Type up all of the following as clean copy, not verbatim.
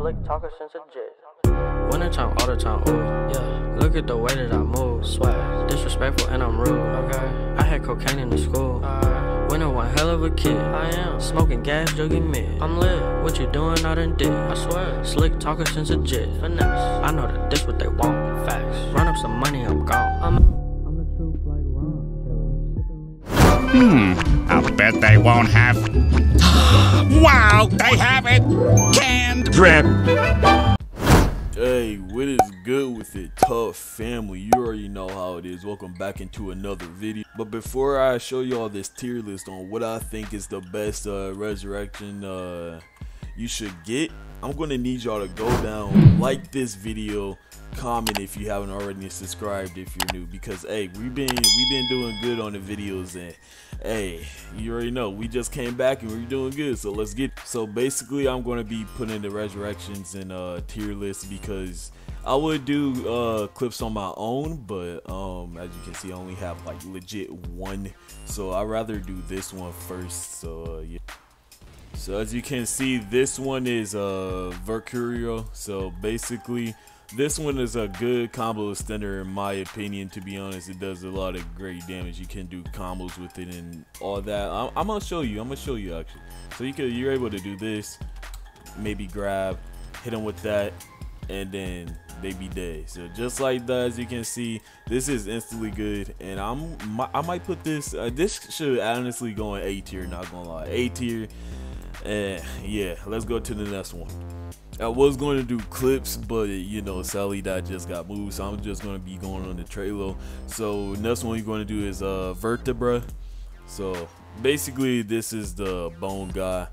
slick talker since a jit. Winter time, all the time, ooh, yeah. Look at the way that I move, swag. Disrespectful and I'm rude, okay. I had cocaine in the school, winter one hell of a kid. I am smoking gas, jugging mid. I'm lit, what you doing? I done did, I swear. Slick talker since a jit. Finesse, I know the dicks what they want, facts. Run up some money, I'm gone. I'm the truth like Ron, killer. I bet they won't have. Wow, they have it! Canned drip! Hey, what is good with it, Tough family? You already know how it is. Welcome back into another video. But before I show y'all this tier list on what I think is the best resurrection you should get, I'm gonna need y'all to go down, like this video, comment if you haven't already, and subscribe if you're new, because hey, we've been doing good on the videos, and hey, you already know we just came back and we're doing good. So let's get, so basically I'm going to be putting the resurrections in a tier list, because I would do clips on my own, but as you can see I only have like legit one, so I'd rather do this one first. So yeah. So as you can see, this one is Mercurial. So basically this one is a good combo extender in my opinion, to be honest. It does a lot of great damage. You can do combos with it and all that. I'm gonna show you. Actually. So you're able to do this, maybe grab, hit them with that, and then they be dead. So just like that, as you can see, this is instantly good. And I might put this. This should honestly go in A tier. Not gonna lie, A tier. And yeah, let's go to the next one. I was going to do clips, but you know, sadly that just got moved, so I'm just going to be going on the trailer. So next one you're going to do is vertebra. So basically this is the bone guy.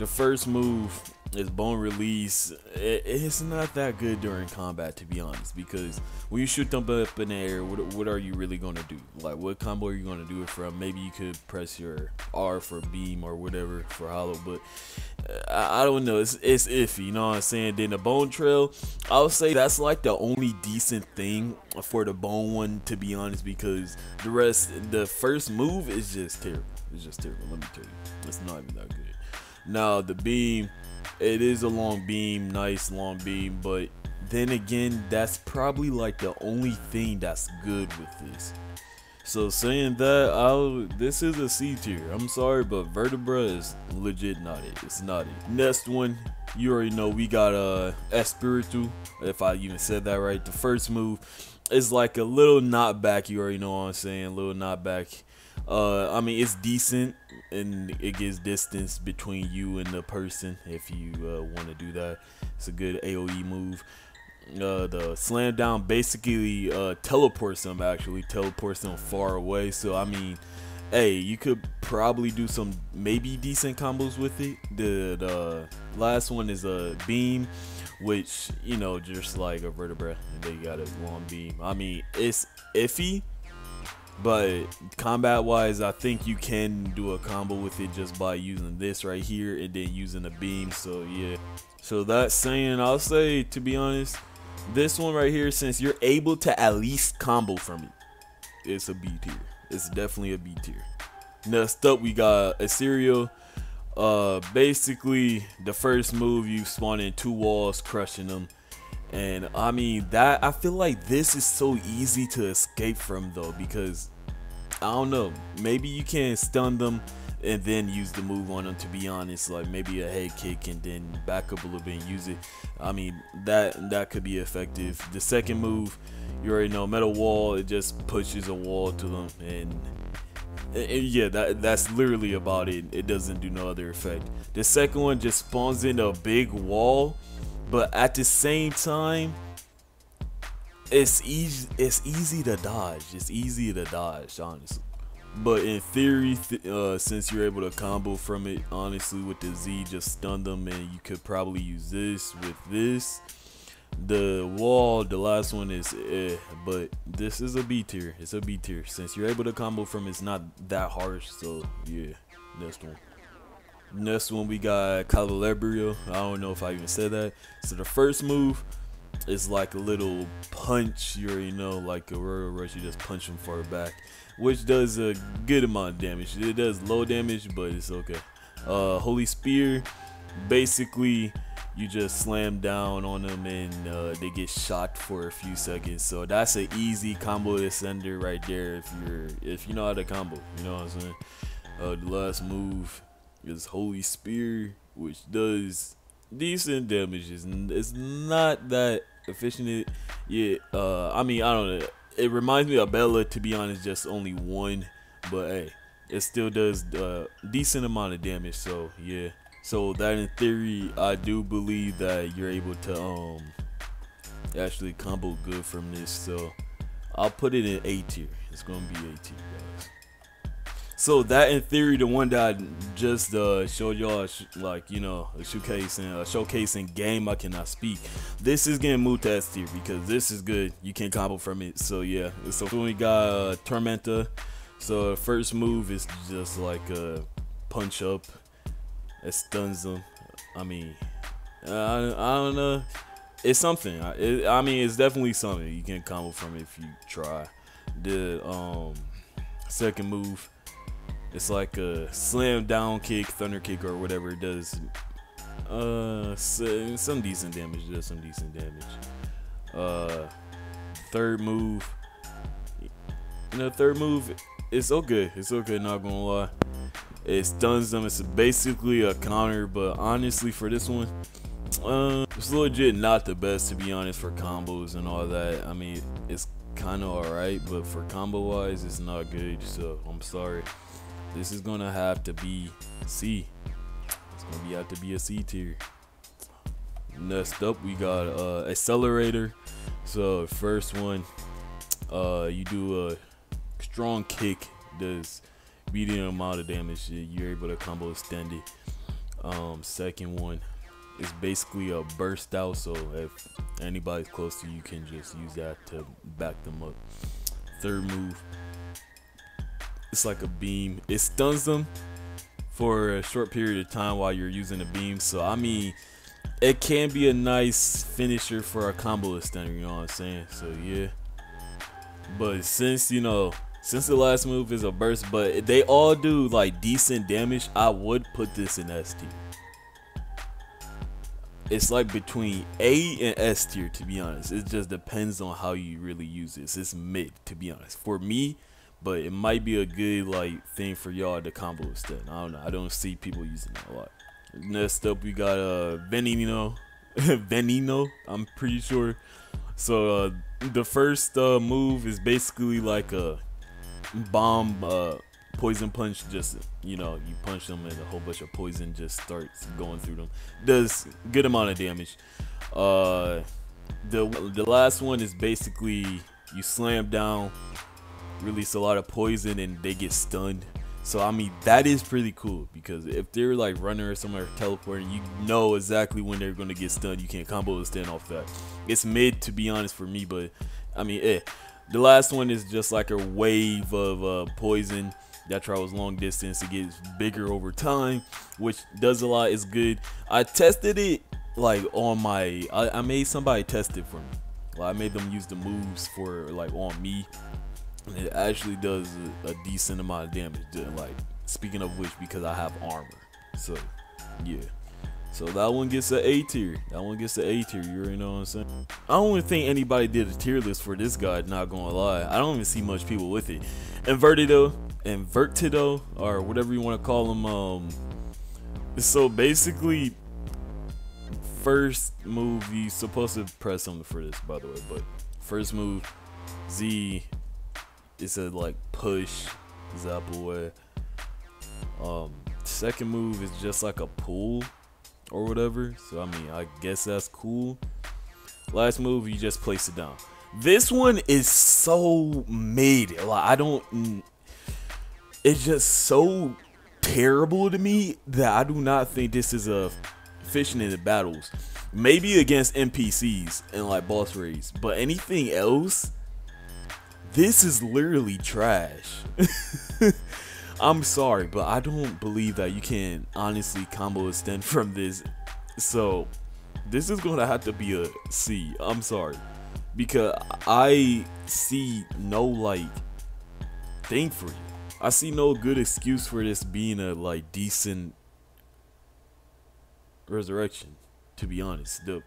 The first move is bone release. It's not that good during combat, to be honest, because when you shoot them up in the air, what are you really going to do? Like, what combo are you going to do it from? Maybe you could press your R for beam or whatever for hollow, but I don't know, it's iffy, you know what I'm saying? Then the bone trail, I'll say that's like the only decent thing for the bone one, to be honest, because the rest, the first move is just terrible. It's just terrible, let me tell you. It's not even that good. Now the beam, it is a long beam, nice long beam, but then again, that's probably like the only thing that's good with this. So saying that, this is a C tier. I'm sorry, but vertebra is legit not it. It's not it. Next one, you already know we got spiritu, if I even said that right. The first move is like a little knockback. You already know what I'm saying, a little knockback. I mean, it's decent and it gives distance between you and the person if you want to do that. It's a good AoE move. The slam down basically teleports them, actually teleports them far away. So I mean, hey, you could probably do some maybe decent combos with it. The last one is a beam, which, you know, just like a vertebra, they got a long beam. I mean, it's iffy, but combat wise, I think you can do a combo with it just by using this right here and then using a beam. So yeah, so that's saying, I'll say, to be honest, this one right here, since you're able to at least combo from it, it's a B tier. It's definitely a B tier. Next up we got a serial. Basically the first move, you spawn in two walls, crushing them. And I mean, that, I feel like this is so easy to escape from though, because I don't know, maybe you can stun them and then use the move on them, to be honest. Like maybe a head kick and then back up a little bit and use it. I mean, that could be effective. The second move, you already know, metal wall. It just pushes a wall to them, and yeah, that's literally about it. It doesn't do no other effect. The second one just spawns in a big wall, but at the same time, it's easy to dodge. It's easy to dodge, honestly. But in theory, since you're able to combo from it, honestly, with the Z, just stun them, and you could probably use this with this. The wall, the last one is but this is a B tier. It's a B tier. Since you're able to combo from it, it's not that harsh, so yeah, next one. Next one we got Calalebrio. I don't know if I even said that. So the first move is like a little punch, you already know, like a royal rush. You just punch them far back, which does a good amount of damage. It does low damage, but it's okay. Holy spear, basically you just slam down on them and they get shocked for a few seconds. So that's an easy combo to sender right there if you know how to combo. You know what I'm saying? The last move is Holy Spear, which does decent damage. It's not that efficient yet. I mean, I don't know. It reminds me of Bella, to be honest, just only one, but hey, it still does a decent amount of damage. So yeah, so that in theory, I do believe that you're able to actually combo good from this. So I'll put it in A tier. It's gonna be A tier, guys. So that in theory, the one that I just showed y'all, like, you know, a showcasing game, I cannot speak. This is getting moved to S tier because this is good. You can combo from it. So yeah, so we got Tormenta. So the first move is just like a punch up. It stuns them. I mean, I don't know. It's something. I mean, it's definitely something you can combo from if you try. The second move, it's like a slam down kick, thunder kick, or whatever. It does some decent damage. It does some decent damage. Third move. And the third move is so good. It's okay, not gonna lie. It stuns them. It's basically a counter, but honestly, for this one, it's legit not the best, to be honest, for combos and all that. I mean, it's kind of alright, but for combo wise, it's not good. So I'm sorry. This is gonna have to be C. It's gonna have to be a C tier. Next up, we got Accelerator. So first one, you do a strong kick, does medium amount of damage. You're able to combo extend it. Second one is basically a burst out. So if anybody's close to you, you can just use that to back them up. Third move, it's like a beam. It stuns them for a short period of time while you're using a beam. So I mean, it can be a nice finisher for a combo stunner, you know what I'm saying? So yeah, but since, you know, since the last move is a burst, but they all do like decent damage, I would put this in S tier. It's like between A and S tier, to be honest. It just depends on how you really use this. It's mid, to be honest, for me. But it might be a good like thing for y'all to combo instead. I don't know. I don't see people using that a lot. Next up, we got Veneno. Veneno, I'm pretty sure. So the first move is basically like a bomb, poison punch. Just, you know, you punch them and a whole bunch of poison just starts going through them. Does good amount of damage. The last one is basically you slam down, release a lot of poison, and they get stunned. So I mean, that is pretty cool, because if they're like running or somewhere teleporting, you know exactly when they're gonna get stunned. You can't combo the stun off that. It's mid, to be honest, for me, but I mean, the last one is just like a wave of poison that travels long distance. It gets bigger over time, which does a lot. It's good. I tested it like on my, I made somebody test it for me. Like, I made them use the moves for like on me. It actually does a decent amount of damage. Like, speaking of which, because I have armor, so yeah. So that one gets an A tier. That one gets an A tier. You already know what I'm saying. I don't even think anybody did a tier list for this guy, not gonna lie. I don't even see much people with it. Invertido, or whatever you want to call him. So basically, first move, you're supposed to press something for this, by the way. But first move, Z. It's a like push, zap away. Second move is just like a pull or whatever. So I mean, I guess that's cool. Last move, you just place it down. This one is so mid. Like, I don't. It's just so terrible to me that I do not think this is a fishing in the battles. Maybe against NPCs and like boss raids, but anything else, this is literally trash. I'm sorry, but I don't believe that you can honestly combo extend from this. So this is gonna have to be a C. I'm sorry, because I see no like thing for you. I see no good excuse for this being a like decent resurrection, to be honest. The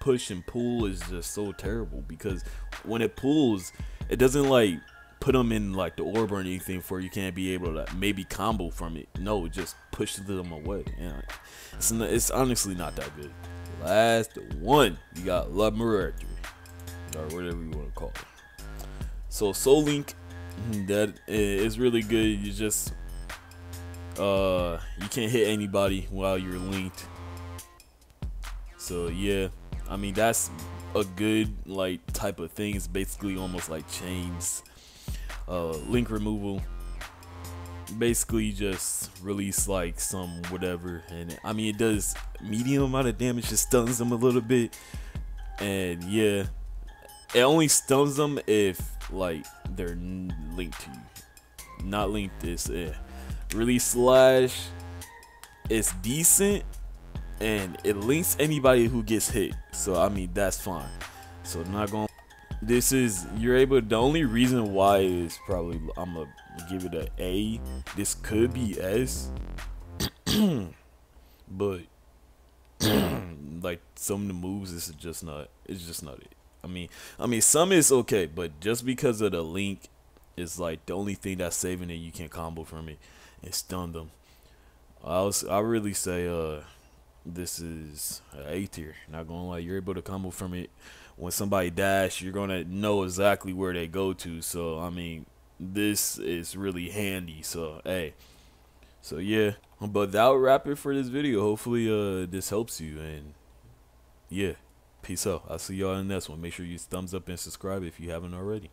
push and pull is just so terrible, because when it pulls, it doesn't like put them in like the orb or anything for you can't be able to like, maybe combo from it. No, it just pushes them away. Yeah, it's honestly not that good. Last one, you got Love Miracle, or whatever you want to call it. So Soul Link, that is really good. You just you can't hit anybody while you're linked. So yeah, I mean that's a good like type of thing. It's basically almost like chains, link removal. Basically just release like some whatever, and I mean it does medium amount of damage, just stuns them a little bit. And yeah, it only stuns them if like they're linked to you. Not linked, this release slash, it's decent, and it links anybody who gets hit, so I mean that's fine. So I'm not gonna, this is, you're able, the only reason why is probably I'm gonna give it an A. This could be S, but like some of the moves, this is just not, it's just not it. I mean some is okay, but just because of the link is like the only thing that's saving it. You can combo from it and stun them. I really say this is A tier, not gonna lie. You're able to combo from it. When somebody dash, you're gonna know exactly where they go to, so I mean this is really handy. So hey, so yeah, but that'll wrap it for this video. Hopefully this helps you, and yeah, peace out. I'll see y'all in the next one. Make sure you thumbs up and subscribe if you haven't already.